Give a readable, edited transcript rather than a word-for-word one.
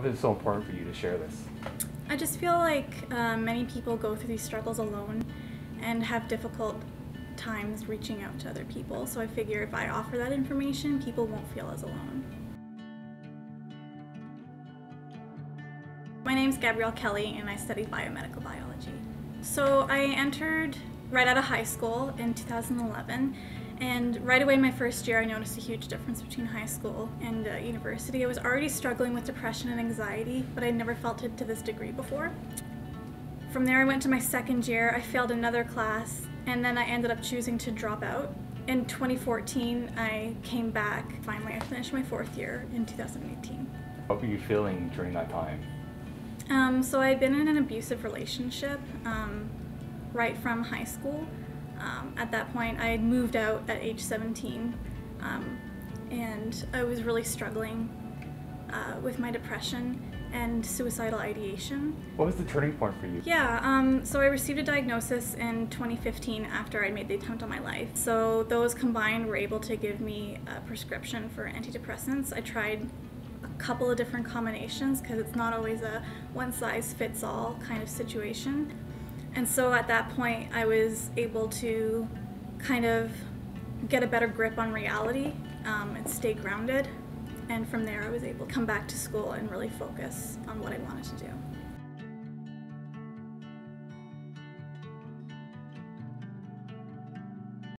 Why is it so important for you to share this? I just feel like many people go through these struggles alone and have difficult times reaching out to other people. So I figure if I offer that information, people won't feel as alone. My name's Gabrielle Kelly and I study biomedical biology. So I entered right out of high school in 2011, and right away in my first year I noticed a huge difference between high school and university. I was already struggling with depression and anxiety, but I'd never felt it to this degree before. From there I went to my second year, I failed another class, and then I ended up choosing to drop out. In 2014 I came back, finally I finished my fourth year in 2018. What were you feeling during that time? So I'd been in an abusive relationship right from high school. At that point I had moved out at age 17 and I was really struggling with my depression and suicidal ideation. What was the turning point for you? Yeah, so I received a diagnosis in 2015 after I made the attempt on my life. So those combined were able to give me a prescription for antidepressants. I tried a couple of different combinations because it's not always a one-size-fits-all kind of situation. And so at that point I was able to kind of get a better grip on reality and stay grounded. And from there I was able to come back to school and really focus on what I wanted to do.